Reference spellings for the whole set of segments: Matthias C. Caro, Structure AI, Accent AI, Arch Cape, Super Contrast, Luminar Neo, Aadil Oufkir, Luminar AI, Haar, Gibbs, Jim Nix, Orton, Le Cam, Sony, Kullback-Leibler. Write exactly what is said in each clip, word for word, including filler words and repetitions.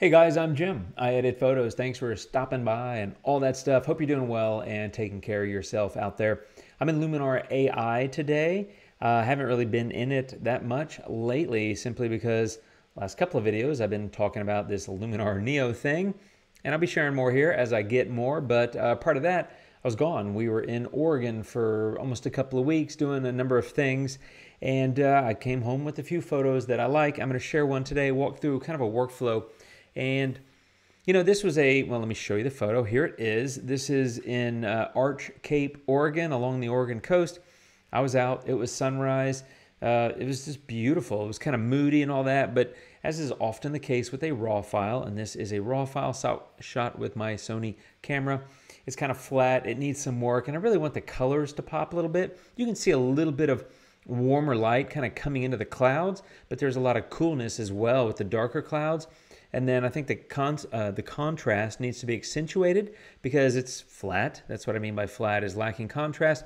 Hey guys, I'm Jim. I edit photos. Thanks for stopping by and all that stuff. Hope you're doing well and taking care of yourself out there. I'm in Luminar A I today. I uh, haven't really been in it that much lately simply because last couple of videos I've been talking about this Luminar Neo thing, and I'll be sharing more here as I get more, but uh, part of that, I was gone. We were in Oregon for almost a couple of weeks doing a number of things, and uh, I came home with a few photos that I like. I'm going to share one today, walk through kind of a workflow. And, you know, this was a, well, let me show you the photo. Here it is. This is in uh, Arch Cape, Oregon, along the Oregon coast. I was out. It was sunrise. Uh, it was just beautiful. It was kind of moody and all that. But as is often the case with a RAW file, and this is a RAW file so shot with my Sony camera, it's kind of flat. It needs some work. And I really want the colors to pop a little bit. You can see a little bit of warmer light kind of coming into the clouds, but there's a lot of coolness as well with the darker clouds. And then I think the, con uh, the contrast needs to be accentuated because it's flat. That's what I mean by flat, is lacking contrast.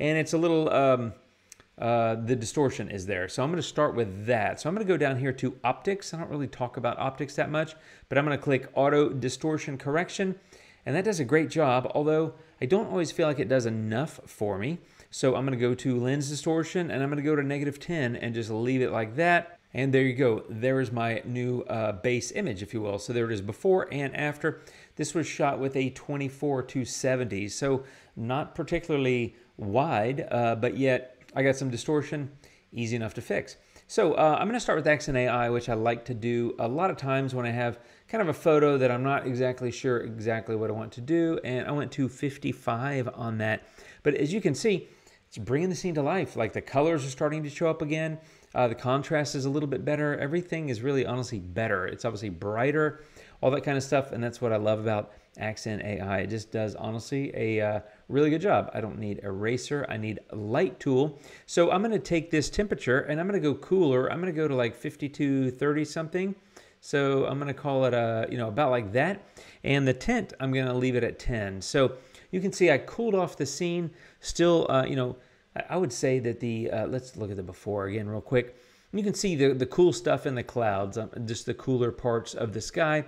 And it's a little, um, uh, the distortion is there. So I'm going to start with that. So I'm going to go down here to optics. I don't really talk about optics that much, but I'm going to click auto distortion correction. And that does a great job, although I don't always feel like it does enough for me. So I'm going to go to lens distortion, and I'm going to go to negative ten and just leave it like that. And there you go. There is my new uh, base image, if you will. So there it is before and after. This was shot with a twenty-four two seventy, so not particularly wide, uh, but yet I got some distortion, easy enough to fix. So uh, I'm going to start with Accent A I, which I like to do a lot of times when I have kind of a photo that I'm not exactly sure exactly what I want to do, and I went to fifty-five on that. But as you can see, it's bringing the scene to life. Like the colors are starting to show up again. Uh, the contrast is a little bit better. Everything is really honestly better. It's obviously brighter, all that kind of stuff. And that's what I love about Accent A I. It just does honestly a uh, really good job. I don't need eraser. I need a light tool. So I'm going to take this temperature and I'm going to go cooler. I'm going to go to like fifty-two, thirty something. So I'm going to call it, a, you know, about like that. And the tint, I'm going to leave it at ten. So you can see I cooled off the scene. Still, uh, you know, I would say that the, uh, let's look at the before again real quick. You can see the, the cool stuff in the clouds, um, just the cooler parts of the sky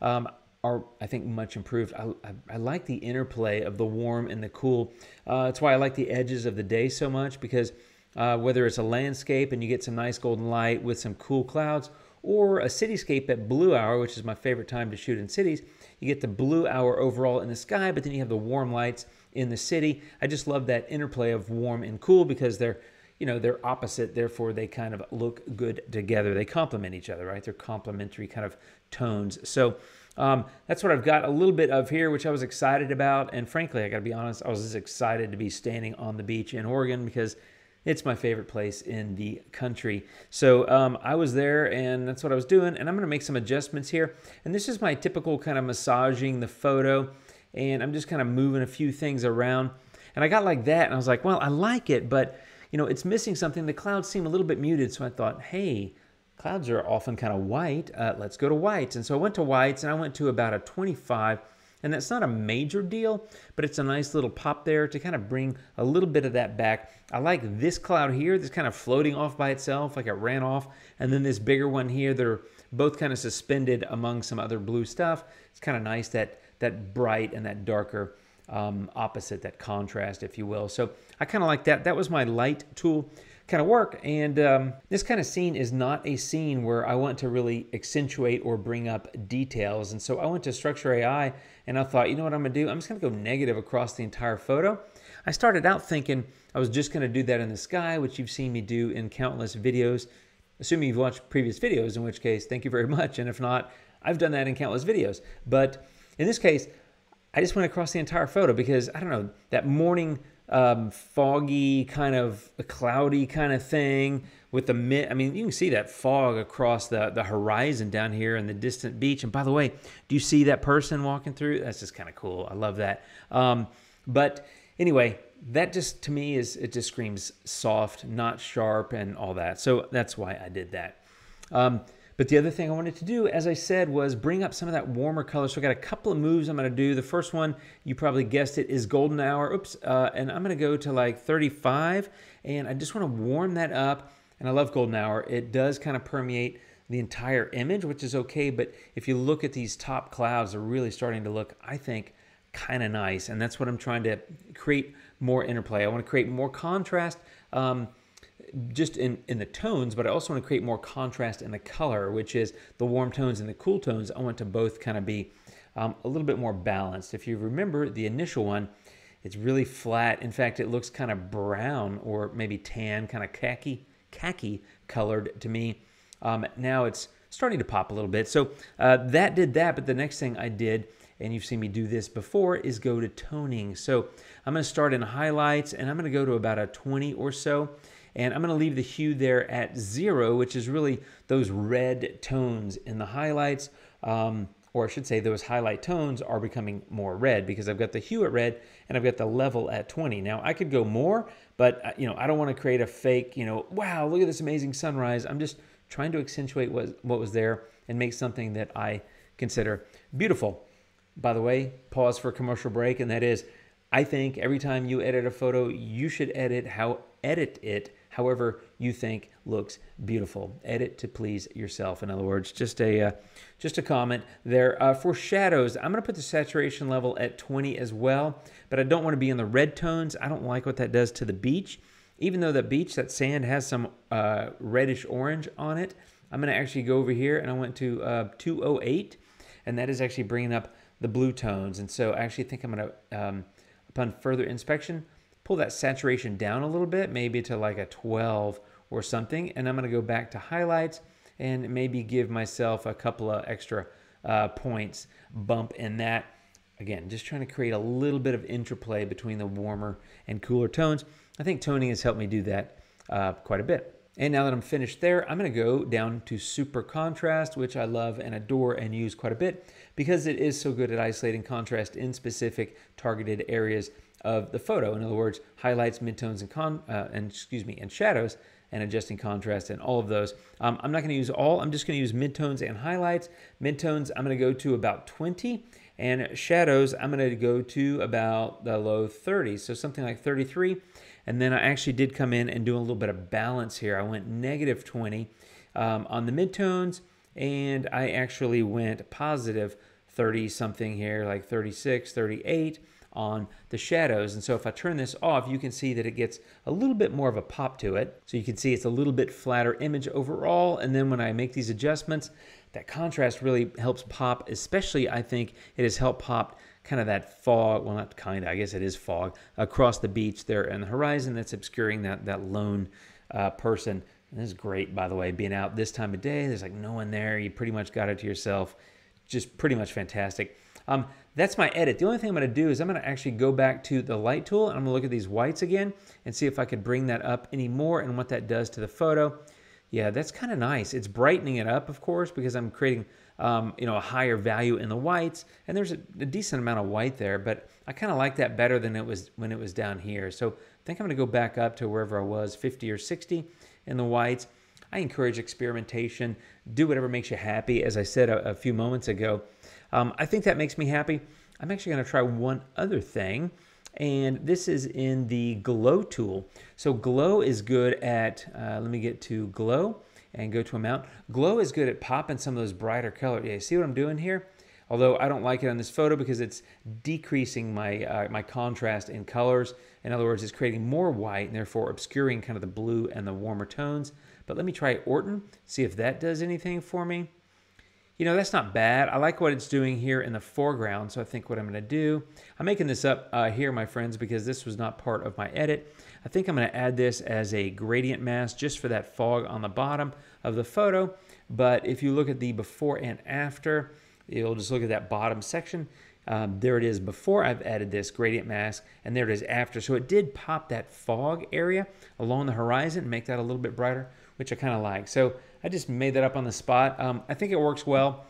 um, are, I think, much improved. I, I, I like the interplay of the warm and the cool. Uh, that's why I like the edges of the day so much, because uh, whether it's a landscape and you get some nice golden light with some cool clouds, or a cityscape at blue hour, which is my favorite time to shoot in cities, you get the blue hour overall in the sky, but then you have the warm lights in the city. I just love that interplay of warm and cool because they're, you know, they're opposite, therefore they kind of look good together. They complement each other, right? They're complementary kind of tones. So um, that's what I've got a little bit of here, which I was excited about. And frankly, I gotta be honest, I was just excited to be standing on the beach in Oregon because it's my favorite place in the country. So um, I was there and that's what I was doing. And I'm gonna make some adjustments here. And this is my typical kind of massaging the photo. And I'm just kind of moving a few things around. And I got like that, and I was like, well, I like it, but you know, it's missing something. The clouds seem a little bit muted, so I thought, hey, clouds are often kind of white. Uh, let's go to whites. And so I went to whites, and I went to about a twenty-five, and that's not a major deal, but it's a nice little pop there to kind of bring a little bit of that back. I like this cloud here that's kind of floating off by itself, like it ran off, and then this bigger one here, they're both kind of suspended among some other blue stuff. It's kind of nice that that bright and that darker um, opposite, that contrast, if you will. So I kind of like that. That was my light tool kind of work. And um, this kind of scene is not a scene where I want to really accentuate or bring up details. And so I went to Structure A I and I thought, you know what I'm gonna do? I'm just gonna go negative across the entire photo. I started out thinking I was just gonna do that in the sky, which you've seen me do in countless videos, assuming you've watched previous videos, in which case, thank you very much. And if not, I've done that in countless videos. But in this case, I just went across the entire photo because, I don't know, that morning um, foggy kind of cloudy kind of thing with the mist. I mean, you can see that fog across the, the horizon down here and the distant beach. And by the way, do you see that person walking through? That's just kind of cool. I love that. Um, but anyway, that just to me is, it just screams soft, not sharp and all that. So that's why I did that. Um, But the other thing I wanted to do, as I said, was bring up some of that warmer color. So I got a couple of moves I'm going to do. The first one, you probably guessed it, is golden hour. Oops. Uh, and I'm going to go to like thirty-five. And I just want to warm that up. And I love golden hour. It does kind of permeate the entire image, which is okay, but if you look at these top clouds, they're really starting to look, I think, kind of nice, and that's what I'm trying to create more interplay. I want to create more contrast um, just in, in the tones, but I also want to create more contrast in the color, which is the warm tones and the cool tones. I want to both kind of be um, a little bit more balanced. If you remember the initial one, it's really flat. In fact, it looks kind of brown or maybe tan, kind of khaki, khaki colored to me. Um, now it's starting to pop a little bit. So uh, that did that, but the next thing I did, and you've seen me do this before, is go to toning. So I'm gonna start in highlights and I'm gonna go to about a twenty or so. And I'm gonna leave the hue there at zero, which is really those red tones in the highlights. Um, or I should say those highlight tones are becoming more red because I've got the hue at red and I've got the level at twenty. Now I could go more, but you know, I don't wanna create a fake, you know, wow, look at this amazing sunrise. I'm just trying to accentuate what, what was there and make something that I consider beautiful. By the way, pause for a commercial break, and that is, I think every time you edit a photo, you should edit how edit it however you think looks beautiful. Edit to please yourself. In other words, just a uh, just a comment there. Uh, for shadows, I'm gonna put the saturation level at twenty as well, but I don't wanna be in the red tones. I don't like what that does to the beach. Even though the beach, that sand has some uh, reddish orange on it, I'm gonna actually go over here and I went to uh, two oh eight, and that is actually bringing up the blue tones. And so I actually think I'm gonna, um, upon further inspection, pull that saturation down a little bit, maybe to like a twelve or something. And I'm gonna go back to highlights and maybe give myself a couple of extra uh, points bump in that. Again, just trying to create a little bit of interplay between the warmer and cooler tones. I think toning has helped me do that uh, quite a bit. And now that I'm finished there, I'm gonna go down to Super Contrast, which I love and adore and use quite a bit because it is so good at isolating contrast in specific targeted areas of the photo. In other words, highlights, midtones, and, con uh, and excuse me, and shadows, and adjusting contrast and all of those. Um, I'm not gonna use all, I'm just gonna use midtones and highlights. Midtones, I'm gonna go to about twenty, and shadows, I'm gonna go to about the low thirties, so something like thirty-three. And then I actually did come in and do a little bit of balance here. I went negative twenty um, on the midtones, and I actually went positive thirty something here, like thirty-six, thirty-eight on the shadows. And so if I turn this off, you can see that it gets a little bit more of a pop to it. So you can see it's a little bit flatter image overall. And then when I make these adjustments, that contrast really helps pop, especially I think it has helped pop kind of that fog, well not kind of, I guess it is fog, across the beach there and the horizon that's obscuring that, that lone uh, person. And this is great, by the way, being out this time of day, there's like no one there, you pretty much got it to yourself. Just pretty much fantastic. Um, that's my edit. The only thing I'm gonna do is I'm gonna actually go back to the light tool and I'm gonna look at these whites again and see if I could bring that up any more and what that does to the photo. Yeah, that's kind of nice. It's brightening it up, of course, because I'm creating um, you know, a higher value in the whites, and there's a, a decent amount of white there, but I kind of like that better than it was when it was down here. So I think I'm gonna go back up to wherever I was, fifty or sixty in the whites. I encourage experimentation. Do whatever makes you happy, as I said a, a few moments ago. Um, I think that makes me happy. I'm actually gonna try one other thing, and this is in the glow tool. So glow is good at, uh, let me get to glow and go to amount. Glow is good at popping some of those brighter colors. Yeah, see what I'm doing here? Although I don't like it on this photo because it's decreasing my, uh, my contrast in colors. In other words, it's creating more white and therefore obscuring kind of the blue and the warmer tones. But let me try Orton, see if that does anything for me. You know, that's not bad. I like what it's doing here in the foreground, so I think what I'm gonna do, I'm making this up uh, here, my friends, because this was not part of my edit. I think I'm gonna add this as a gradient mask just for that fog on the bottom of the photo, but if you look at the before and after, you'll just look at that bottom section. Um, there it is before I've added this gradient mask, and there it is after. So it did pop that fog area along the horizon and make that a little bit brighter, which I kind of like. So I just made that up on the spot. Um, I think it works well.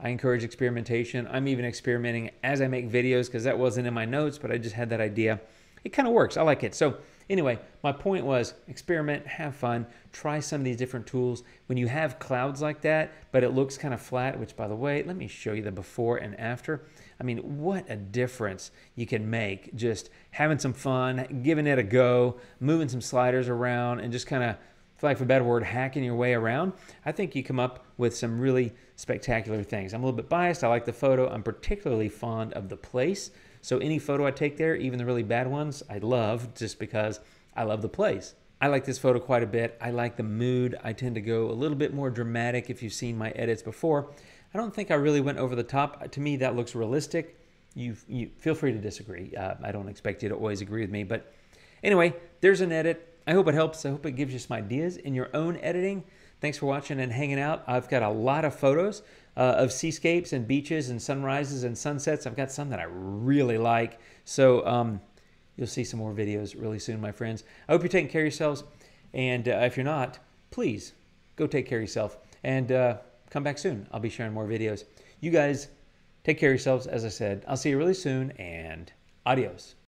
I encourage experimentation. I'm even experimenting as I make videos because that wasn't in my notes, but I just had that idea. It kind of works, I like it. So anyway, my point was experiment, have fun, try some of these different tools. When you have clouds like that, but it looks kind of flat, which by the way, let me show you the before and after. I mean, what a difference you can make just having some fun, giving it a go, moving some sliders around, and just kind of for lack of a better word, hacking your way around, I think you come up with some really spectacular things. I'm a little bit biased. I like the photo. I'm particularly fond of the place. So any photo I take there, even the really bad ones, I love just because I love the place. I like this photo quite a bit. I like the mood. I tend to go a little bit more dramatic if you've seen my edits before. I don't think I really went over the top. To me, that looks realistic. You, you feel free to disagree. Uh, I don't expect you to always agree with me, but anyway, there's an edit. I hope it helps. I hope it gives you some ideas in your own editing. Thanks for watching and hanging out. I've got a lot of photos uh, of seascapes and beaches and sunrises and sunsets. I've got some that I really like. So um, you'll see some more videos really soon, my friends. I hope you're taking care of yourselves. And uh, if you're not, please go take care of yourself and uh, come back soon. I'll be sharing more videos. You guys take care of yourselves. As I said, I'll see you really soon, and adios.